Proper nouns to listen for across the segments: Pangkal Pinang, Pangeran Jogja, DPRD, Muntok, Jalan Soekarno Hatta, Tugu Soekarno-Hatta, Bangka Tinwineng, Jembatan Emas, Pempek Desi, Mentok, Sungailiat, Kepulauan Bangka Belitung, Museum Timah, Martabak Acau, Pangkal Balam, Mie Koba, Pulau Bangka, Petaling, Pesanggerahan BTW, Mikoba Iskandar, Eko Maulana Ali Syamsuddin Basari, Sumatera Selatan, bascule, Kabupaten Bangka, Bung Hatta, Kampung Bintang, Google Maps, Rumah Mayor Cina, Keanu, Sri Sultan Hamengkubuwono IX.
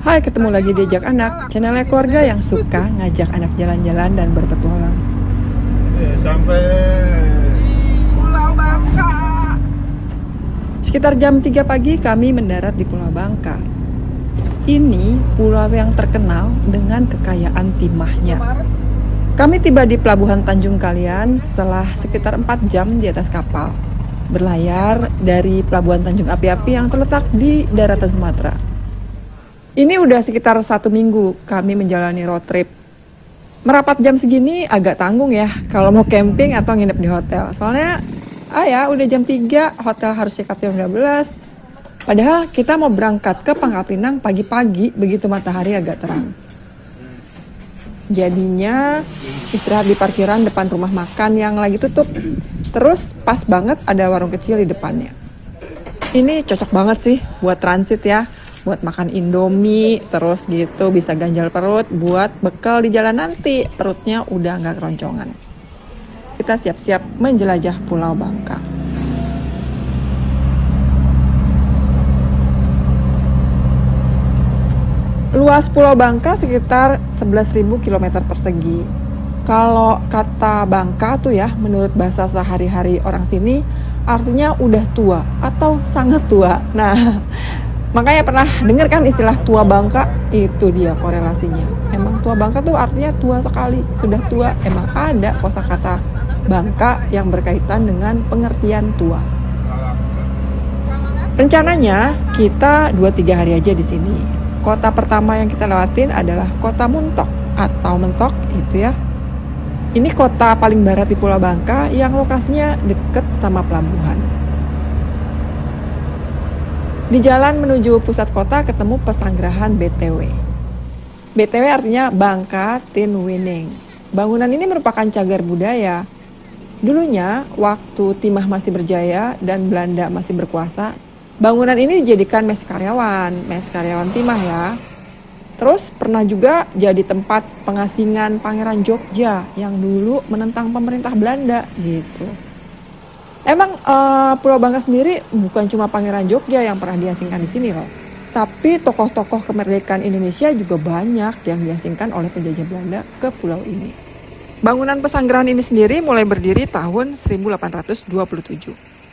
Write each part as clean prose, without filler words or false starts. Hai, ketemu lagi di Ajak Anak, channelnya keluarga yang suka ngajak anak jalan-jalan dan berpetualang. Sampai Pulau Bangka. Sekitar jam 3 pagi kami mendarat di Pulau Bangka. Ini pulau yang terkenal dengan kekayaan timahnya. Kami tiba di Pelabuhan Tanjung Kalian setelah sekitar 4 jam di atas kapal berlayar dari Pelabuhan Tanjung Api-api yang terletak di daratan Sumatera. Ini udah sekitar 1 minggu kami menjalani road trip. Merapat jam segini agak tanggung ya kalau mau camping atau nginep di hotel. Soalnya, udah jam 3, hotel harus check out jam 12. Padahal kita mau berangkat ke Pangkal Pinang pagi-pagi begitu matahari agak terang. Jadinya istirahat di parkiran depan rumah makan yang lagi tutup. Terus pas banget ada warung kecil di depannya. Ini cocok banget sih buat transit ya. Buat makan Indomie, terus gitu bisa ganjal perut, buat bekal di jalan nanti, perutnya udah nggak keroncongan. Kita siap-siap menjelajah Pulau Bangka. Luas Pulau Bangka sekitar 11.000 km persegi. Kalau kata Bangka tuh ya, menurut bahasa sehari-hari orang sini, artinya udah tua atau sangat tua. Nah, makanya pernah dengar kan istilah tua Bangka, itu dia korelasinya. Emang tua Bangka tuh artinya tua sekali, sudah tua. Emang ada kosakata Bangka yang berkaitan dengan pengertian tua. Rencananya kita 2-3 hari aja di sini. Kota pertama yang kita lewatin adalah kota Muntok atau Mentok itu ya. Ini kota paling barat di Pulau Bangka yang lokasinya deket sama pelabuhan. Di jalan menuju pusat kota ketemu Pesanggerahan BTW. BTW artinya Bangka Tinwineng. Bangunan ini merupakan cagar budaya. Dulunya, waktu Timah masih berjaya dan Belanda masih berkuasa, bangunan ini dijadikan mes karyawan Timah ya. Terus pernah juga jadi tempat pengasingan Pangeran Jogja yang dulu menentang pemerintah Belanda gitu. Emang Pulau Bangka sendiri bukan cuma Pangeran Jogja yang pernah diasingkan di sini loh. Tapi tokoh-tokoh kemerdekaan Indonesia juga banyak yang diasingkan oleh penjajah Belanda ke pulau ini. Bangunan Pesanggerahan ini sendiri mulai berdiri tahun 1827.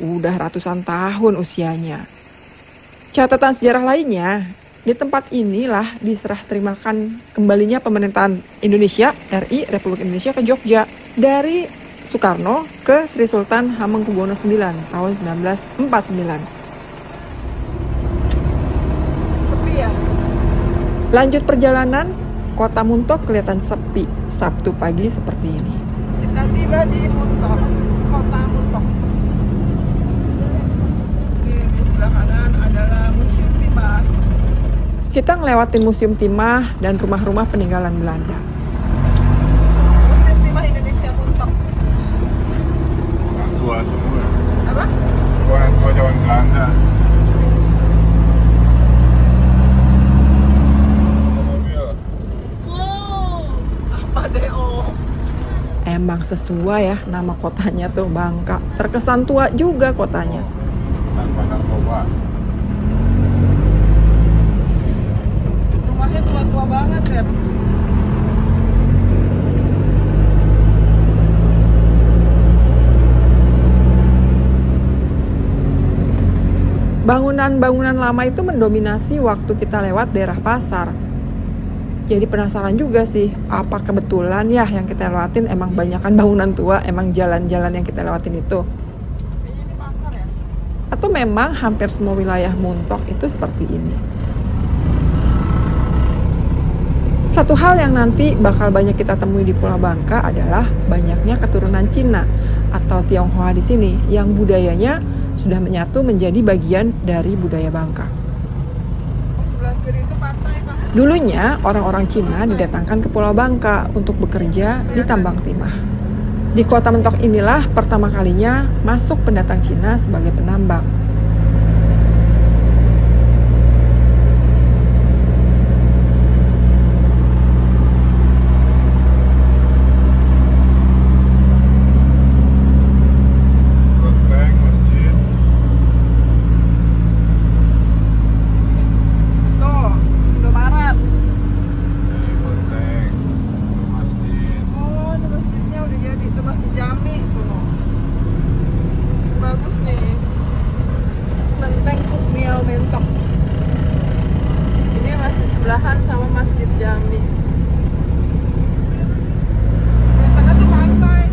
Udah ratusan tahun usianya. Catatan sejarah lainnya, di tempat inilah diserah terimakan kembalinya pemerintahan Indonesia RI Republik Indonesia ke Jogja dari Soekarno ke Sri Sultan Hamengkubuwono IX tahun 1949. Sepi ya? Lanjut perjalanan, kota Muntok kelihatan sepi Sabtu pagi seperti ini. Kita tiba di Muntok, kota Muntok. Di sebelah kanan adalah Museum Timah. Kita ngelewatin Museum Timah dan rumah-rumah peninggalan Belanda. Emang sesuai ya nama kotanya tuh Bangka. Terkesan tua juga kotanya. Rumahnya tua-tua banget ya. Bangunan-bangunan lama itu mendominasi waktu kita lewat daerah pasar. Jadi penasaran juga sih, apa kebetulan ya yang kita lewatin emang banyakan bangunan tua, emang jalan-jalan yang kita lewatin itu. Kayaknya ini pasar ya? Atau memang hampir semua wilayah Muntok itu seperti ini. Satu hal yang nanti bakal banyak kita temui di Pulau Bangka adalah banyaknya keturunan Cina atau Tionghoa di sini yang budayanya sudah menyatu menjadi bagian dari budaya Bangka. Dulunya, orang-orang Cina didatangkan ke Pulau Bangka untuk bekerja di tambang timah. Di kota Mentok inilah pertama kalinya masuk pendatang Cina sebagai penambang. Marah. sebelahan sama Masjid Jami. Di sana tuh pantai.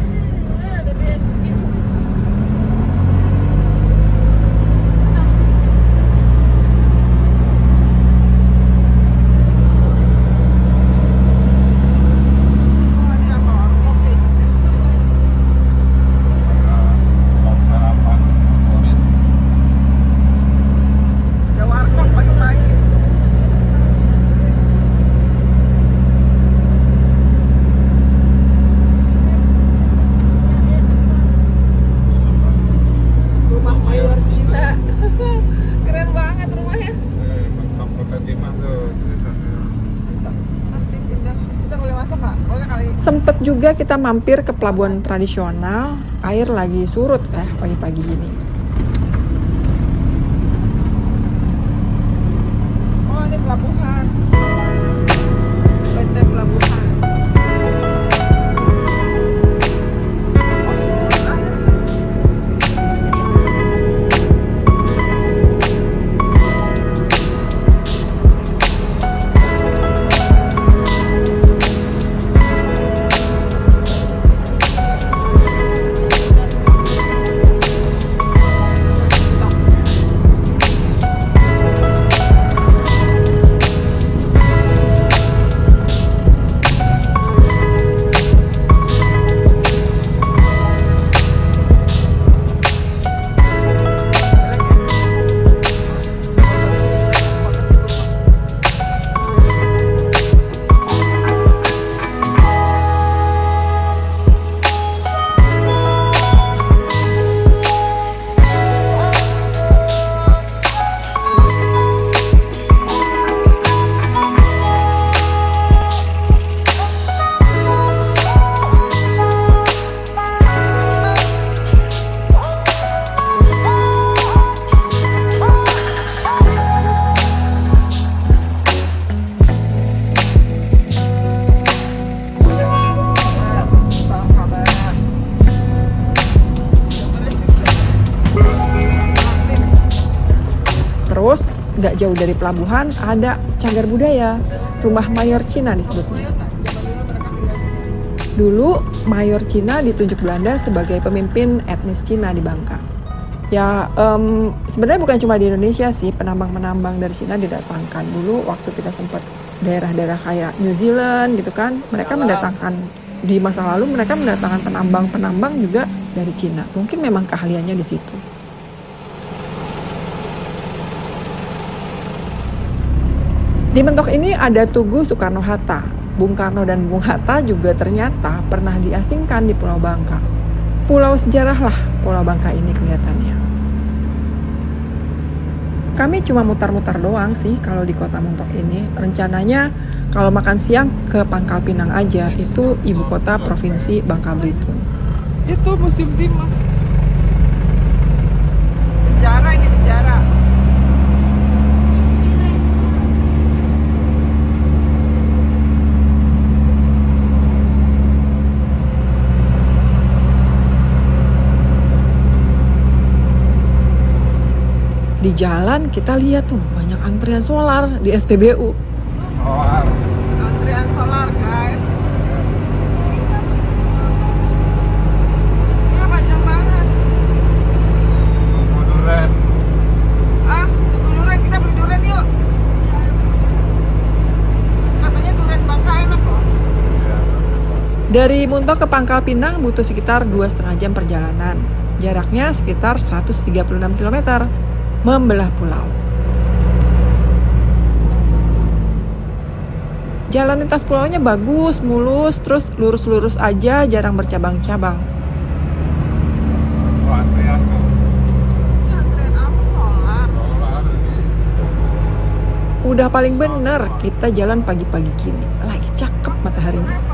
Sempet juga kita mampir ke pelabuhan tradisional, air lagi surut pagi-pagi ini. Oh, ini pelabuhan. PT Pelabuhan. Gak jauh dari pelabuhan ada cagar budaya, Rumah Mayor Cina disebutnya. Dulu Mayor Cina ditunjuk Belanda sebagai pemimpin etnis Cina di Bangka. Ya sebenarnya bukan cuma di Indonesia sih, penambang-penambang dari Cina didatangkan dulu waktu kita sempat daerah-daerah kayak New Zealand gitu kan. Mereka mendatangkan di masa lalu mereka mendatangkan penambang-penambang juga dari Cina. Mungkin memang keahliannya di situ. Di Muntok ini ada Tugu Soekarno-Hatta. Bung Karno dan Bung Hatta juga ternyata pernah diasingkan di Pulau Bangka. Pulau sejarah lah Pulau Bangka ini kelihatannya. Kami cuma mutar-mutar doang sih kalau di kota Muntok ini. Rencananya kalau makan siang ke Pangkal Pinang aja, itu ibu kota provinsi Bangka Belitung. Itu Museum Timah. Penjara ini penjara. Di jalan kita lihat tuh banyak antrian solar di SPBU. Solar. Antrian solar guys. Ini panjang banget. Tunggu durian. Ah, tunggu durian, kita beli durian yuk. Katanya durian Bangka enak loh. Dari Muntok ke Pangkal Pinang butuh sekitar 2,5 jam perjalanan. Jaraknya sekitar 136 km. Membelah pulau. Jalan lintas pulaunya bagus, mulus, terus lurus-lurus aja, jarang bercabang-cabang. Udah paling bener kita jalan pagi-pagi gini, lagi cakep mataharinya.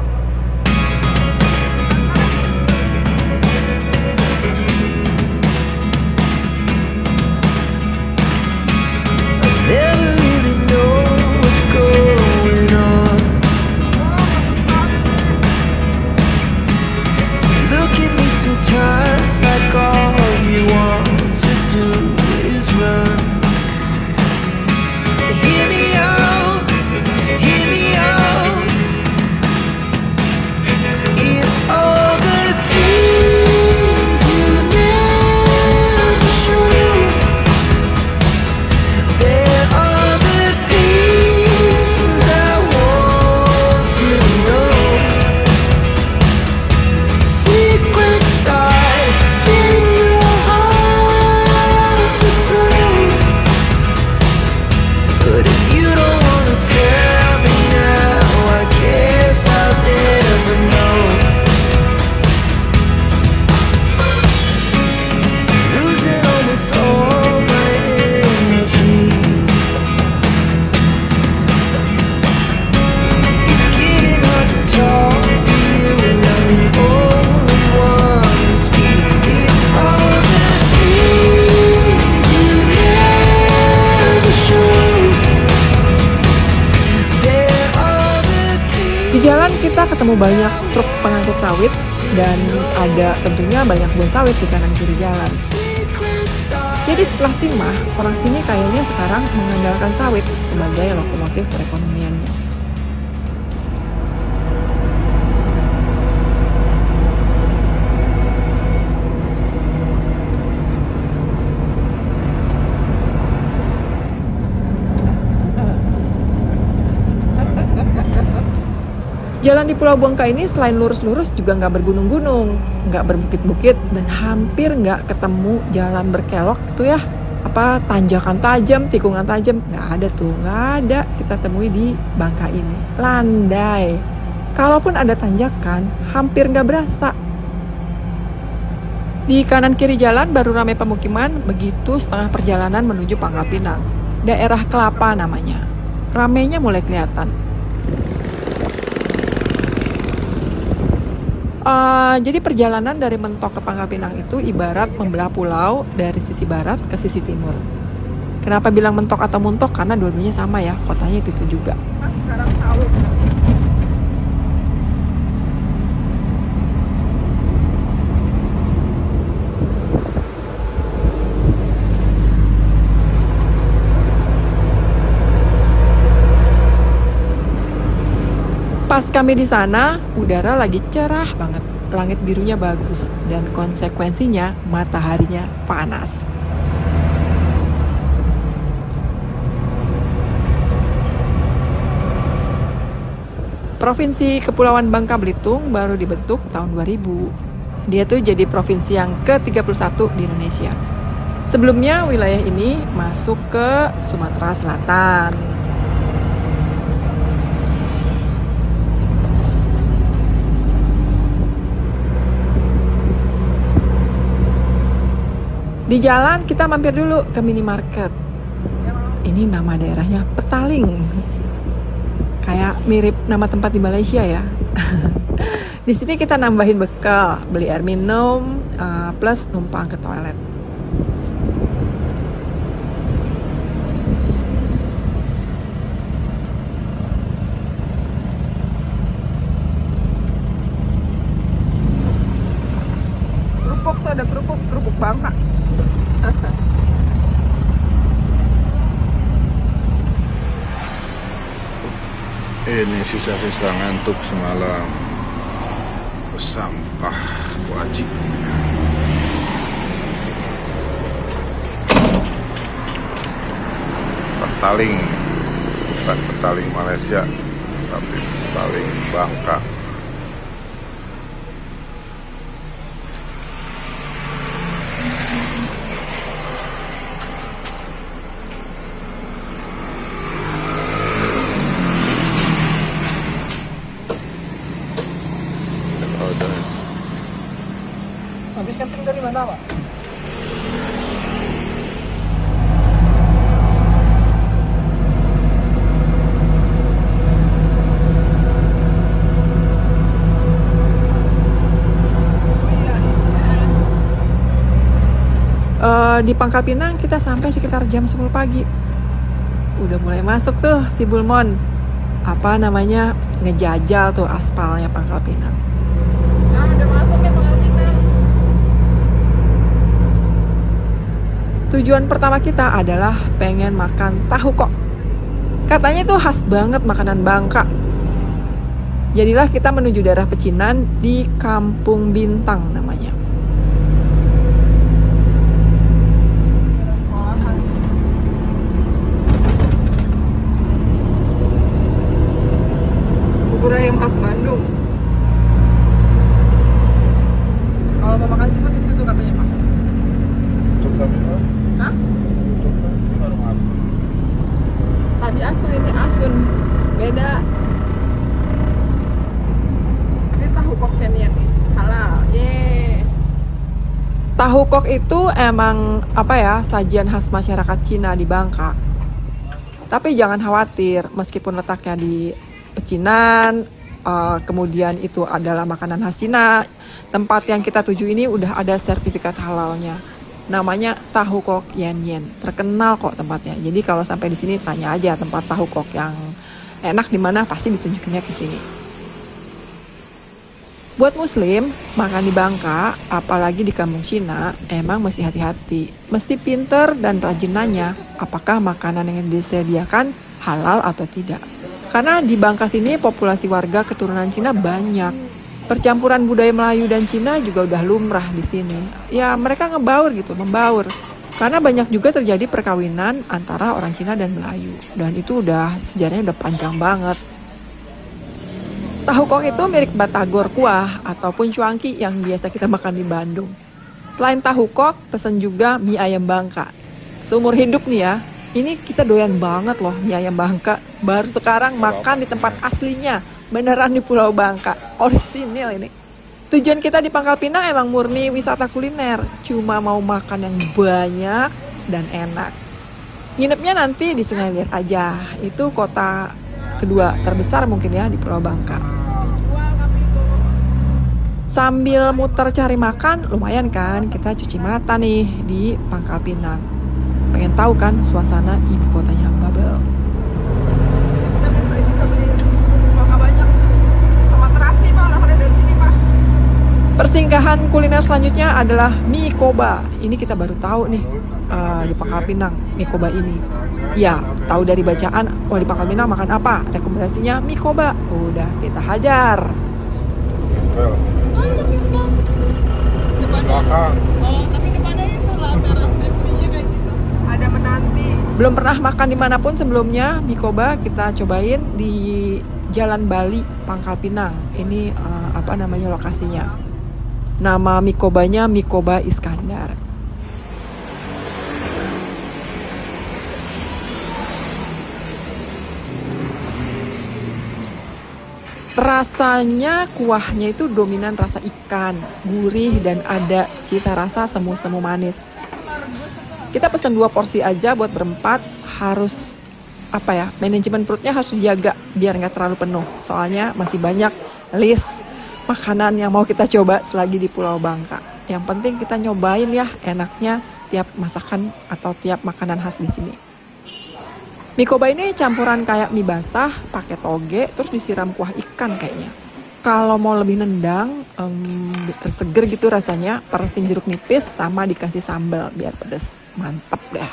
kita ketemu banyak truk pengangkut sawit dan ada tentunya banyak kebun sawit di kanan kiri jalan. Jadi setelah Timah, orang sini kayaknya sekarang mengandalkan sawit sebagai lokomotif perekonomiannya. Jalan di Pulau Bangka ini selain lurus-lurus juga nggak bergunung-gunung, nggak berbukit-bukit, dan hampir nggak ketemu jalan berkelok itu ya, apa tanjakan tajam, tikungan tajam, nggak ada tuh, nggak ada kita temui di Bangka ini. Landai, kalaupun ada tanjakan, hampir nggak berasa. Di kanan kiri jalan baru ramai pemukiman, begitu setengah perjalanan menuju Pangkal Pinang, daerah Kelapa namanya. Ramainya mulai kelihatan. Jadi perjalanan dari Muntok ke Pangkal Pinang itu ibarat membelah pulau dari sisi barat ke sisi timur. Kenapa bilang Muntok atau Muntok? Karena dua-duanya sama ya, kotanya itu juga. Mas, sekarang sawit. Pas kami di sana, udara lagi cerah banget. Langit birunya bagus dan konsekuensinya mataharinya panas. Provinsi Kepulauan Bangka Belitung baru dibentuk tahun 2000. Dia tuh jadi provinsi yang ke-31 di Indonesia. Sebelumnya wilayah ini masuk ke Sumatera Selatan. Di jalan kita mampir dulu ke minimarket. Ini nama daerahnya Petaling. Kayak mirip nama tempat di Malaysia ya. Di sini kita nambahin bekal, beli air minum, plus numpang ke toilet. Kerupuk tuh ada kerupuk, kerupuk Bangka. Ini sisa-sisa ngantuk semalam, sampah wajib. Petaling, bukan Petaling Malaysia, tapi Petaling Bangka. Di Pangkal Pinang kita sampai sekitar jam 10 pagi. Udah mulai masuk tuh si Bulmon. Apa namanya? Ngejajal tuh aspalnya Pangkal Pinang. Nah, udah masuk ya Pangkal Pinang. Tujuan pertama kita adalah pengen makan tahu kok. Katanya tuh khas banget makanan Bangka. Jadilah kita menuju daerah pecinan di Kampung Bintang namanya. Ayam khas Bandung. Kalau mau makan seafood di situ katanya Pak. Tutup tapi kan? Hah? Tutup tapi warung apa? Tadi asu ini asun, beda. Ini tahu kok yan yan nih, halal, yeay. Tahu kok itu emang apa ya sajian khas masyarakat Cina di Bangka. Tapi jangan khawatir, meskipun letaknya di pecinan, kemudian itu adalah makanan khas Cina. Tempat yang kita tuju ini udah ada sertifikat halalnya. Namanya Tahu Kok Yan Yan. Terkenal kok tempatnya. Jadi kalau sampai di sini tanya aja tempat tahu kok yang enak di mana, pasti ditunjukinnya ke sini. Buat Muslim, makan di Bangka, apalagi di Kampung Cina, emang mesti hati-hati. Mesti pinter dan rajin nanya apakah makanan yang disediakan halal atau tidak. Karena di Bangka sini populasi warga keturunan Cina banyak. Percampuran budaya Melayu dan Cina juga udah lumrah di sini. Ya mereka ngebaur gitu, membaur. Karena banyak juga terjadi perkawinan antara orang Cina dan Melayu. Dan itu udah sejarahnya udah panjang banget. Tahu kok itu mirip batagor kuah ataupun cuangki yang biasa kita makan di Bandung. Selain tahu kok, pesen juga mie ayam Bangka. Seumur hidup nih ya, ini kita doyan banget loh mie ayam Bangka. Baru sekarang makan di tempat aslinya, beneran di Pulau Bangka, orisinil ini. Tujuan kita di Pangkal Pinang emang murni wisata kuliner, cuma mau makan yang banyak dan enak. Nginepnya nanti di Sungailiat aja, itu kota kedua terbesar mungkin ya di Pulau Bangka. Sambil muter cari makan, lumayan kan kita cuci mata nih di Pangkal Pinang. Pengen tahu kan suasana ibu kotanya Babel. Tapi sulit bisa beli Bangka banyak. Sama terasi Pak, orang-orang dari sini Pak. Persinggahan kuliner selanjutnya adalah Mie Koba. Ini kita baru tahu nih di Pangkal Pinang, Mie Koba ini. Ya, tahu dari bacaan, wah di Pangkal Pinang makan apa? Rekomendasinya mie Koba. Udah, kita hajar. Oh, itu sih sekarang. Depannya. Oh, tapi depannya itu lah, teras bakery-nya kayak gitu. Ada menanti. Belum pernah makan dimanapun sebelumnya, mie Koba kita cobain di Jalan Bali, Pangkal Pinang. Ini apa namanya lokasinya. Nama mie Kobanya Mikoba Iskandar. Rasanya kuahnya itu dominan rasa ikan, gurih dan ada cita rasa semu-semu manis. Kita pesen 2 porsi aja buat berempat, harus apa ya, manajemen perutnya harus dijaga biar nggak terlalu penuh. Soalnya masih banyak list makanan yang mau kita coba selagi di Pulau Bangka. Yang penting kita nyobain ya enaknya tiap masakan atau tiap makanan khas di sini. Mie Koba ini campuran kayak mie basah, pakai toge, terus disiram kuah ikan kayaknya. Kalau mau lebih nendang, terseger gitu rasanya, persin jeruk nipis sama dikasih sambal biar pedes. Mantap dah.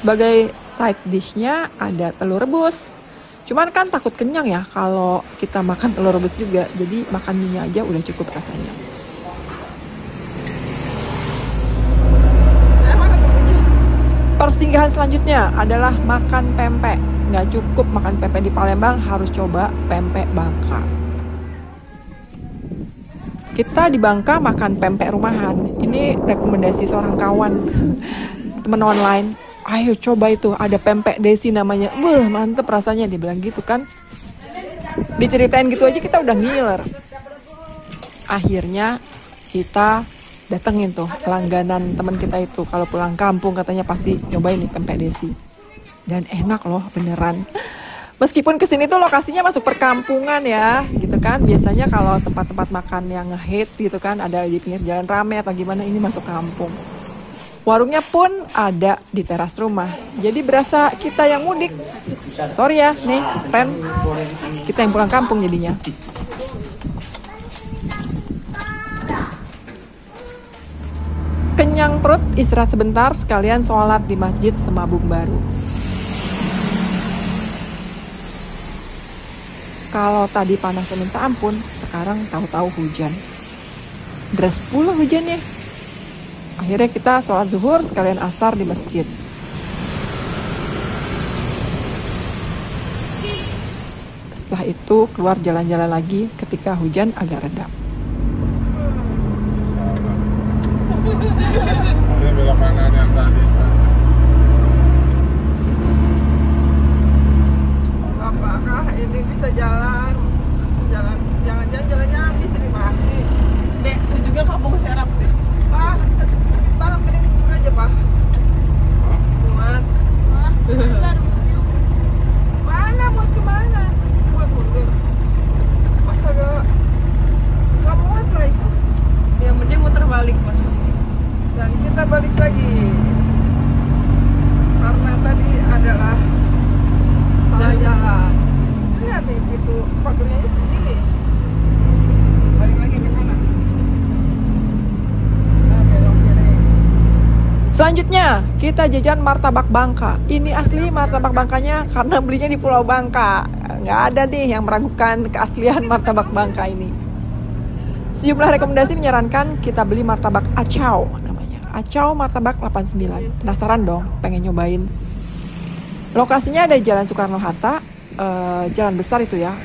Sebagai side dish-nya ada telur rebus. Cuman kan takut kenyang ya kalau kita makan telur rebus juga, jadi makan mie aja udah cukup rasanya. Persinggahan selanjutnya adalah makan pempek. Nggak cukup makan pempek di Palembang, harus coba pempek Bangka. Kita di Bangka makan pempek rumahan. Ini rekomendasi seorang kawan, teman online. Ayo coba itu, ada pempek desi namanya. Wah mantep rasanya, dia bilang gitu kan. Diceritain gitu aja kita udah ngiler. Akhirnya kita datengin tuh langganan teman kita itu, kalau pulang kampung katanya pasti nyobain nih pempek desi. Dan enak loh beneran. Meskipun kesini tuh lokasinya masuk perkampungan ya, gitu kan. Biasanya kalau tempat-tempat makan yang nge-hits gitu kan, ada di pinggir jalan rame atau gimana, ini masuk kampung. Warungnya pun ada di teras rumah. Jadi berasa kita yang mudik. Sorry ya, nih, friend. Kita yang pulang kampung jadinya. Kenyang perut, istirahat sebentar, sekalian sholat di Masjid Semabung baru. Kalau tadi panasnya minta ampun, sekarang tahu-tahu hujan. Deras pula hujannya. Akhirnya kita sholat zuhur sekalian asar di masjid. Setelah itu keluar jalan-jalan lagi ketika hujan agak reda. Apakah ini bisa jalan? Jangan-jangan jalannya habis ini Pak. Nek ujungnya kampung serap deh. Pak, sedikit banget mending turun aja Pak. Muat. Mana muat kemana? Muat mundur. Astaga, nggak muat lah itu. Ya mending muter balik Pak. Dan kita balik lagi. Selanjutnya, kita jajan martabak Bangka. Ini asli martabak Bangkanya karena belinya di Pulau Bangka. Nggak ada deh yang meragukan keaslian martabak Bangka ini. Sejumlah rekomendasi menyarankan kita beli martabak acau namanya. Acau martabak 89. Penasaran dong, pengen nyobain. Lokasinya ada Jalan Soekarno Hatta, jalan besar itu ya.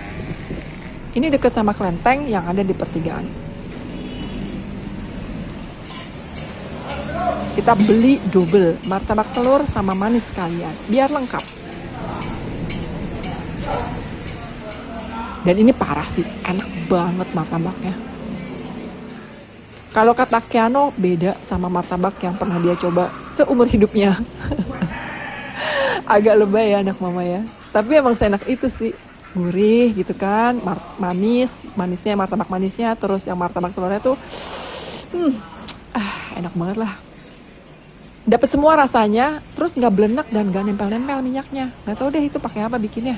Ini dekat sama kelenteng yang ada di pertigaan. Kita beli double martabak telur sama manis sekalian biar lengkap. Dan ini parah sih, enak banget martabaknya. Kalau kata Keanu, beda sama martabak yang pernah dia coba seumur hidupnya. Agak lebay ya anak mama ya. Tapi emang seenak itu sih. Gurih gitu kan, manisnya martabak manisnya, terus yang martabak telurnya tuh enak banget lah. Dapat semua rasanya, terus nggak belenak dan nggak nempel-nempel minyaknya. Nggak tahu deh itu pakai apa bikinnya.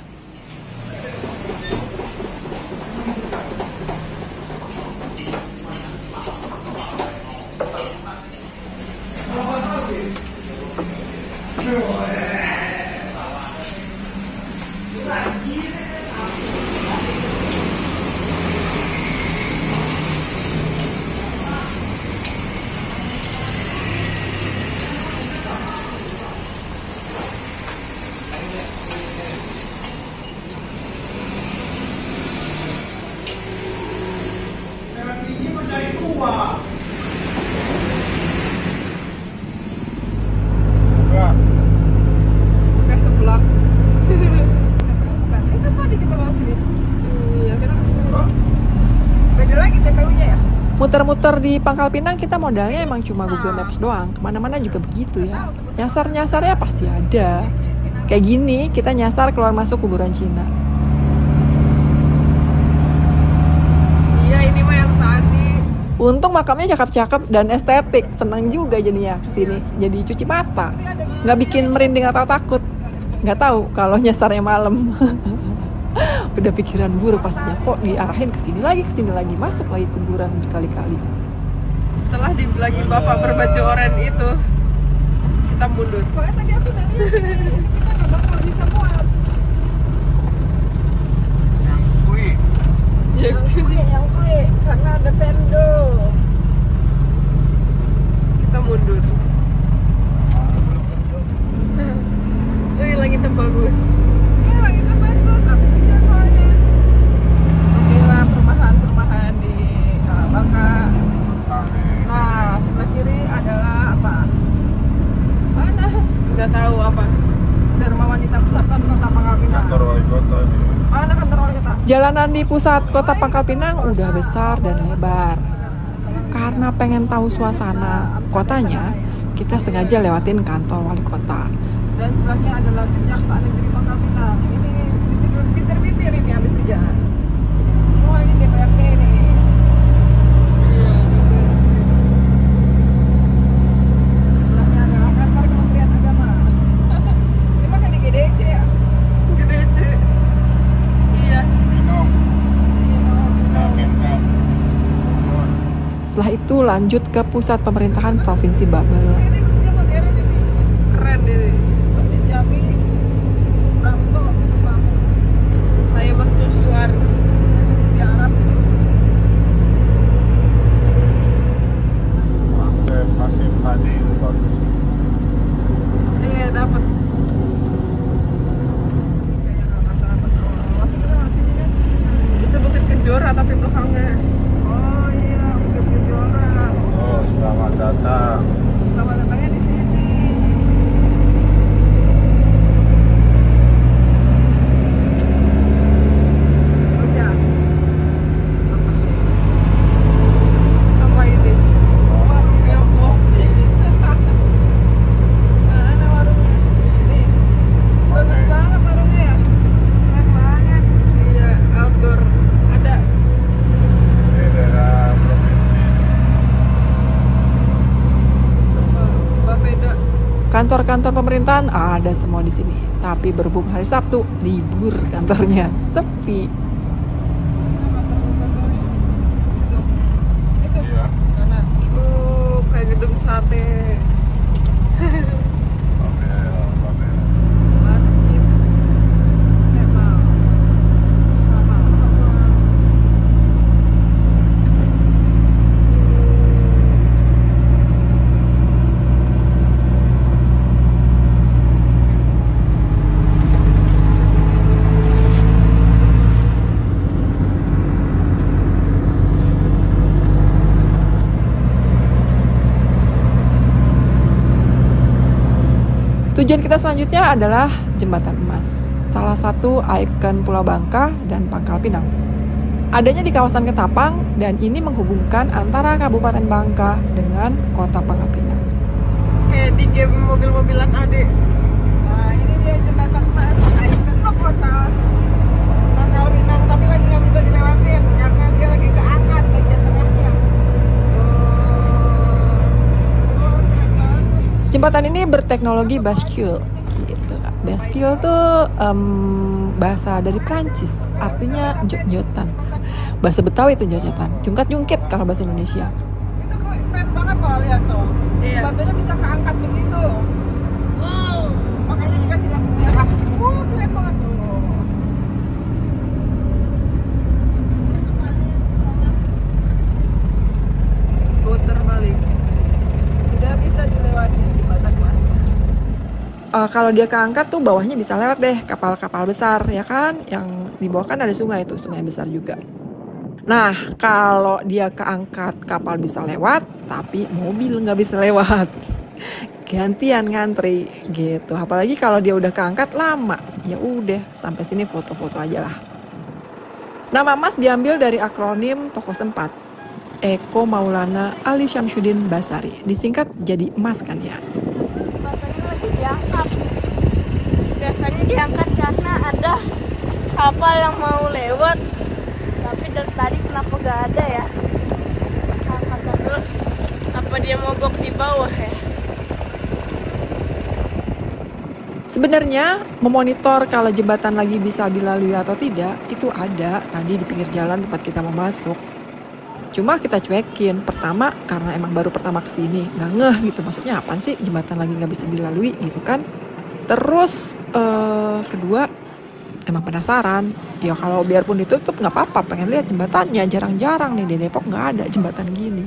Muter-muter di Pangkal Pinang kita modalnya emang cuma Google Maps doang, kemana-mana juga begitu ya. Nyasar-nyasarnya pasti ada. Kayak gini kita nyasar keluar masuk kuburan Cina. Iya ini mah yang tadi. Untung makamnya cakep-cakep dan estetik, seneng juga jadinya kesini. Jadi cuci mata, nggak bikin merinding atau takut. Nggak tahu kalau nyasarnya malam. Udah pikiran buruk pastinya, kok diarahin kesini lagi, masuk lagi kuburan berkali-kali. Setelah dibilangin bapak berbaju oranye itu, kita mundur. Soalnya tadi aku nanya, kita nggak bakal bisa muat. Yang kui. Yang kui, karena ada tendo. Kita mundur. Wih, langitnya bagus. Jalanan di pusat kota Pangkal Pinang udah besar dan lebar. Karena pengen tahu suasana kotanya, kita sengaja lewatin kantor wali kota. Dan sebelahnya adalah Kejaksaan Negeri Pangkal Pinang. Ini pintir-pintir ini habis hujan. Wah ini DPRD ini. Sebelahnya adalah kantor Kementerian Agama. Ini makan di GDC ya? Setelah itu lanjut ke pusat pemerintahan Provinsi Babel. Keren deh. Masjid Jami, Suprapto, Suprapto. Saya bertusuar di Arab. Pakai pasir padi itu bagus. Iya dapat. Kayak masalah masalah. Maksudnya masih ini kan itu bukit Kejora tapi belakangnya. Selamat datang. Selamat datangnya di sini. Terus ya. Apa ini? Warung gelbok. Nah, ada warungnya. Ini. Bagus banget warungnya ya. Keren banget. Iya, outdoor. Ada. Ini daerah kantor-kantor pemerintahan ada semua di sini, tapi berhubung hari Sabtu libur kantornya sepi. Itu kayak gedung sate. Tujuan kita selanjutnya adalah Jembatan Emas, salah satu ikon Pulau Bangka dan Pangkal Pinang. Adanya di kawasan Ketapang dan ini menghubungkan antara Kabupaten Bangka dengan Kota Pangkal Pinang. Kayak di game mobil-mobilan adik. Nah ini dia Jembatan Emas, ikon Kota Pangkal Pinang, tapi lagi nggak bisa dilewatin karena dia lagi keangkat bagian tengahnya. Jembatan ini berteknologi bascule, gitu. Bascule tuh bahasa dari Prancis, artinya jot-jotan. Bahasa Betawi itu jot-jotan, jungkat-jungkit kalau bahasa Indonesia. Itu keren banget loh, lihat tuh. Iya. Batunya bisa keangkat begitu. Wow. Makanya dikasih lampu merah. Keren banget tuh. Puter balik. Udah bisa dilewati jembatan emasnya. Kalau dia keangkat tuh bawahnya bisa lewat deh kapal-kapal besar ya kan, yang di bawah kan ada sungai itu, sungai besar juga. Nah kalau dia keangkat kapal bisa lewat, tapi mobil nggak bisa lewat. Gantian ngantri gitu. Apalagi kalau dia udah keangkat lama, ya udah sampai sini foto-foto aja lah. Nama Mas diambil dari akronim tokoh sempat. Eko Maulana Ali Syamsuddin Basari, disingkat jadi Emas kan ya. Jembatannya lagi diangkat. Biasanya diangkat karena ada kapal yang mau lewat. Tapi dari tadi kenapa gak ada ya? Angkat terus. Apa dia mogok di bawah ya? Sebenarnya memonitor kalau jembatan lagi bisa dilalui atau tidak itu ada tadi di pinggir jalan tempat kita mau masuk. Cuma kita cuekin, pertama karena emang baru pertama kesini, nggak ngeh gitu, maksudnya apaan sih jembatan lagi nggak bisa dilalui gitu kan. Terus kedua emang penasaran, ya kalau biarpun ditutup nggak apa-apa, pengen lihat jembatannya, jarang-jarang nih di Depok nggak ada jembatan gini.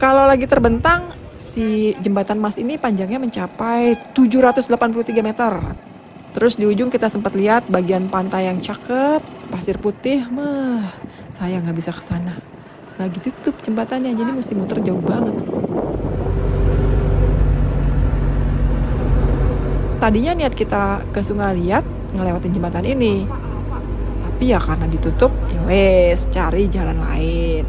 Kalau lagi terbentang, si jembatan Mas ini panjangnya mencapai 783 meter. Terus di ujung kita sempat lihat bagian pantai yang cakep, pasir putih, saya nggak bisa kesana. Lagi tutup jembatannya, jadi mesti muter jauh banget. Tadinya niat kita ke Sungailiat ngelewatin jembatan ini. Tapi ya karena ditutup, ya wes cari jalan lain.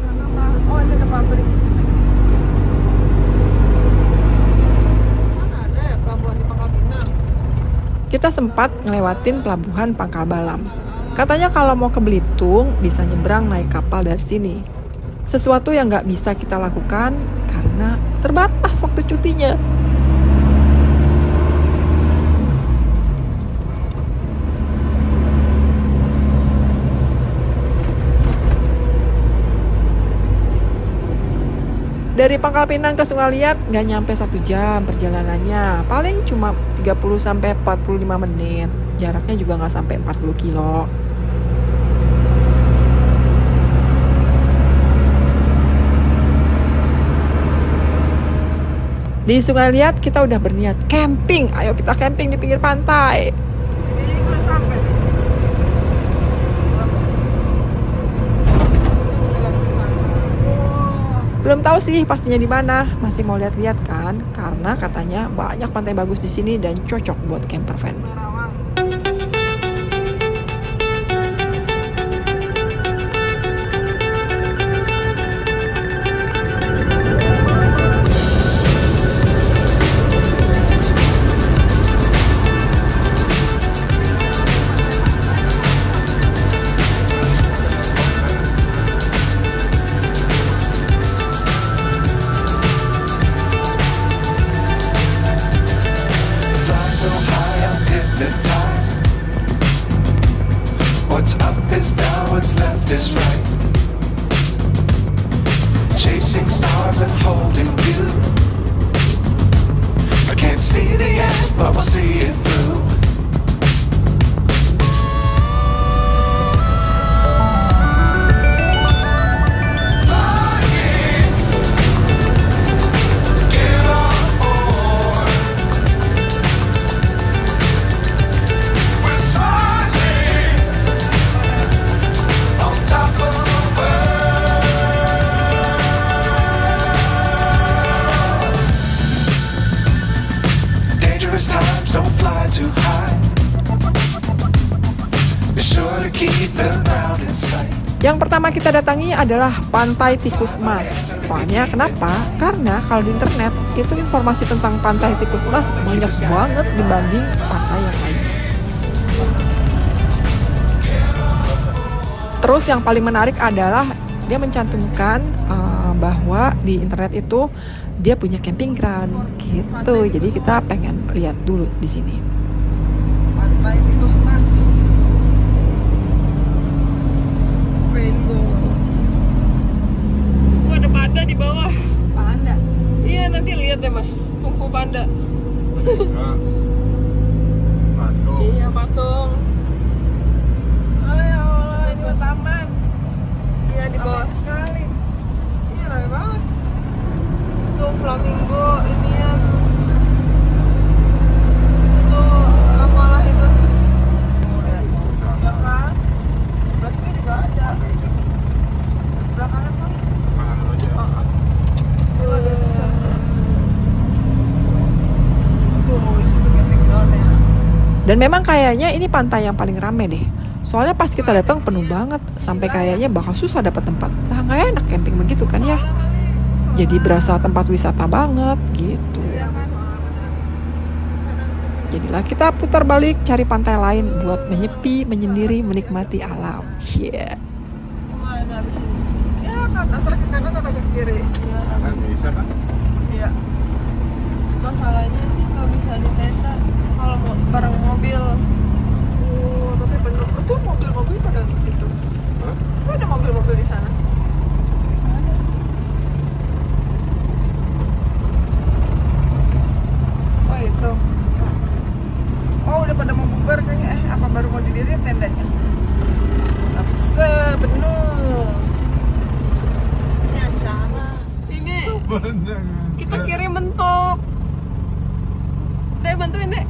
Kita sempat ngelewatin pelabuhan Pangkal Balam. Katanya kalau mau ke Belitung bisa nyebrang naik kapal dari sini. Sesuatu yang nggak bisa kita lakukan karena terbatas waktu cutinya. Dari Pangkal Pinang ke Sungailiat nggak nyampe 1 jam perjalanannya, paling cuma 30-45 menit, jaraknya juga nggak sampai 40 kilo. Di Sungailiat kita udah berniat camping. Ayo kita camping di pinggir pantai. Belum tahu sih pastinya di mana. Masih mau lihat-lihat kan? Karena katanya banyak pantai bagus di sini dan cocok buat camper van. I can't see the end, but we'll see it through. Yang pertama kita datangi adalah Pantai Tikus Emas. Soalnya kenapa? Karena kalau di internet itu informasi tentang Pantai Tikus Emas banyak banget dibanding pantai yang lain. Terus yang paling menarik adalah dia mencantumkan bahwa di internet itu dia punya camping ground gitu. Jadi kita pengen lihat dulu di sini. Pantai Tikus Emas. Oh, ada panda di bawah. Panda. Iya, nanti lihat deh mah. Kungfu panda. Patung. Iya, patung. Oh ya Allah, ini buat taman. Iya, di bawah sekali. Iya, ramai banget. Tuh flamingo, Indian. Itu tuh apalah itu. Ya kan? Sebelah sini juga ada. Sebelah kanan kali. Kanan dulu aja. Itu agak susah. Itu mau disitu camping ground ya. Dan memang kayaknya ini pantai yang paling rame deh. Soalnya pas kita datang penuh banget. Sampai kayaknya bakal susah dapat tempat. Lah nggak enak camping begitu kan ya. Jadi berasa tempat wisata banget gitu. Jadilah kita putar balik cari pantai lain buat menyepi, menyendiri, menikmati alam. Iya. Yeah. Mana habis ini? Ya, antara ke kanan atau ke kiri. Ya, kan bisa kan? Iya. Masalahnya sih nggak bisa di tenda kalau mau bareng mobil. Oh, tapi bener. Itu mobil-mobil pada di situ. Hah? Kok ada mobil-mobil di sana? Ada. Oh, itu. Oh udah pada mau bubar kayaknya, apa baru mau didirikan tendanya? Gak bisa, bener. Ini acara. Ini, kita kiri mentok. Saya bantuin deh.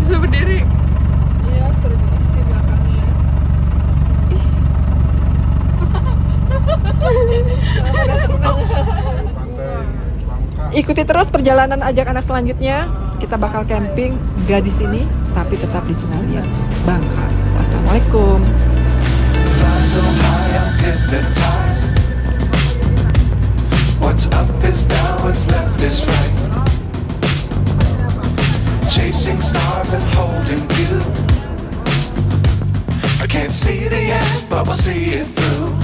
Bisa berdiri. Ikuti terus perjalanan Ajak Anak selanjutnya. Kita bakal camping gak di sini, tapi tetap di Sungailiat, Bangka. Assalamualaikum. I can't see the end, but we'll see it through.